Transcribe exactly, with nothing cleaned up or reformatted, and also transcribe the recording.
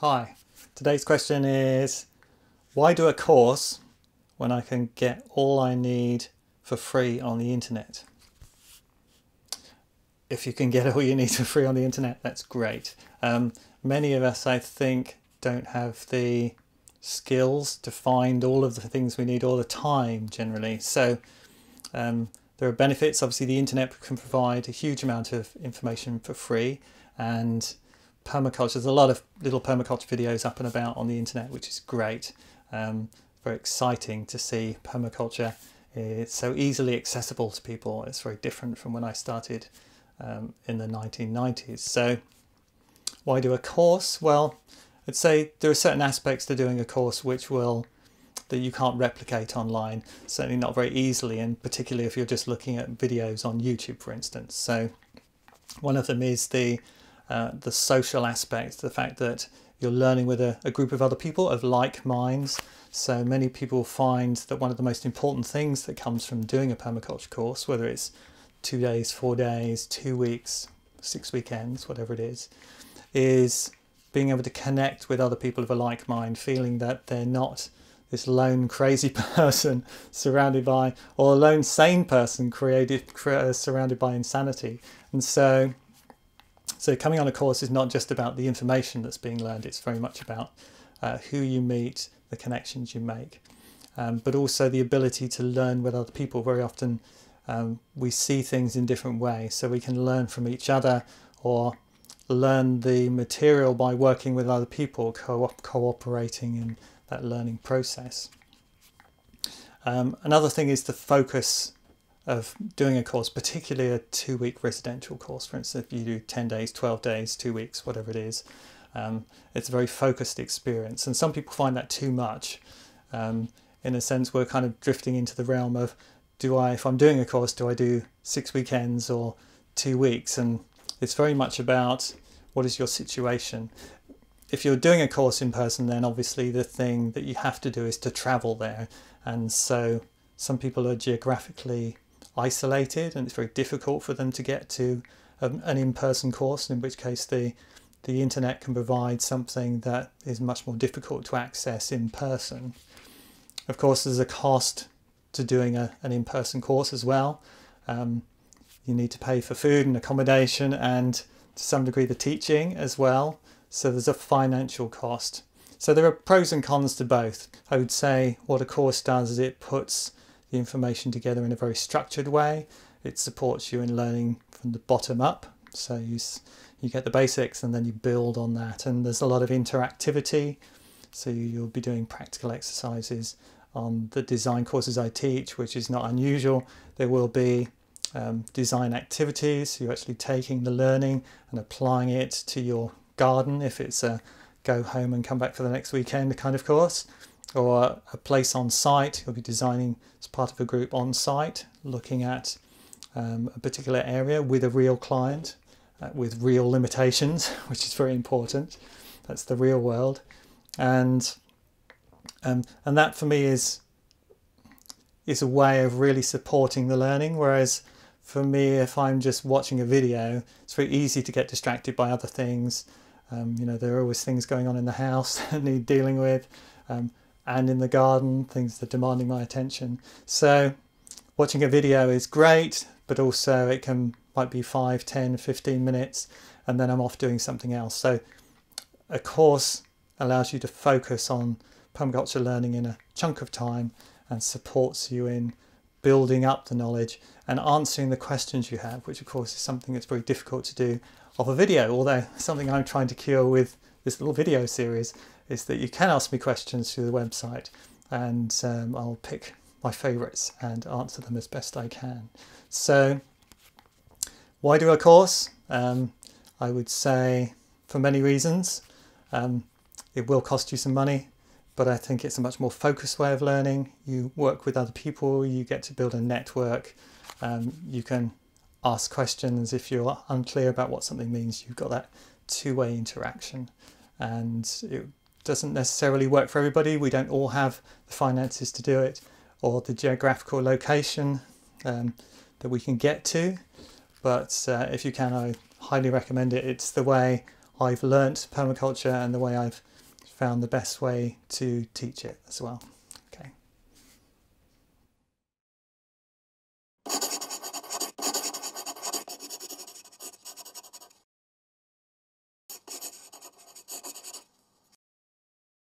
Hi, today's question is, why do a course when I can get all I need for free on the internet? If you can get all you need for free on the internet, that's great. Um, many of us, I think, don't have the skills to find all of the things we need all the time generally. So um, there are benefits. Obviously, the internet can provide a huge amount of information for free, and permaculture, there's a lot of little permaculture videos up and about on the internet, which is great. Um, very exciting to see permaculture. It's so easily accessible to people. It's very different from when I started um, in the nineteen nineties. So why do a course? Well, I'd say there are certain aspects to doing a course which will that you can't replicate online, certainly not very easily, and particularly if you're just looking at videos on YouTube, for instance. So one of them is the Uh, the social aspect, the fact that you're learning with a, a group of other people of like minds. So many people find that one of the most important things that comes from doing a permaculture course, whether it's two days, four days, two weeks, six weekends, whatever it is, is being able to connect with other people of a like mind, feeling that they're not this lone crazy person surrounded by, or a lone sane person created, cre- surrounded by insanity. And so So coming on a course is not just about the information that's being learned, it's very much about uh, who you meet, the connections you make, um, but also the ability to learn with other people. Very often um, we see things in different ways, so we can learn from each other or learn the material by working with other people, co-op cooperating in that learning process. Um, another thing is the focus of doing a course, particularly a two-week residential course, for instance. If you do ten days, twelve days, two weeks, whatever it is, um, it's a very focused experience. And some people find that too much. Um, in a sense, we're kind of drifting into the realm of, do I, if I'm doing a course, do I do six weekends or two weeks? And it's very much about what is your situation. If you're doing a course in person, then obviously the thing that you have to do is to travel there. And so some people are geographically isolated, and it's very difficult for them to get to um, an in-person course, in which case the the internet can provide something that is much more difficult to access in person. Of course, there's a cost to doing a, an in-person course as well. Um, you need to pay for food and accommodation, and to some degree the teaching as well, so there's a financial cost. So there are pros and cons to both. I would say what a course does is it puts the information together in a very structured way. It supports you in learning from the bottom up, so you you get the basics and then you build on that, and there's a lot of interactivity, so you'll be doing practical exercises on the design courses I teach, which is not unusual. There will be um, design activities, so you're actually taking the learning and applying it to your garden, if it's a go home and come back for the next weekend kind of course, or a place on site. You'll be designing as part of a group on site, looking at um, a particular area with a real client, uh, with real limitations, which is very important. That's the real world. And um, and that for me is, is a way of really supporting the learning. Whereas for me, if I'm just watching a video, it's very easy to get distracted by other things. Um, you know, there are always things going on in the house that need dealing with. Um, and in the garden, things that are demanding my attention. So watching a video is great, but also it can might be five, ten, fifteen minutes, and then I'm off doing something else. So a course allows you to focus on permaculture learning in a chunk of time and supports you in building up the knowledge and answering the questions you have, which of course is something that's very difficult to do of a video, although something I'm trying to cure with this little video series is that you can ask me questions through the website, and um, I'll pick my favourites and answer them as best I can. So why do a course? Um, I would say for many reasons. Um, it will cost you some money, but I think it's a much more focused way of learning. You work with other people, you get to build a network, um, you can ask questions if you're unclear about what something means. You've got that two-way interaction, and it doesn't necessarily work for everybody. We don't all have the finances to do it, or the geographical location um, that we can get to, but uh, if you can, I highly recommend it. It's the way I've learnt permaculture and the way I've found the best way to teach it as well.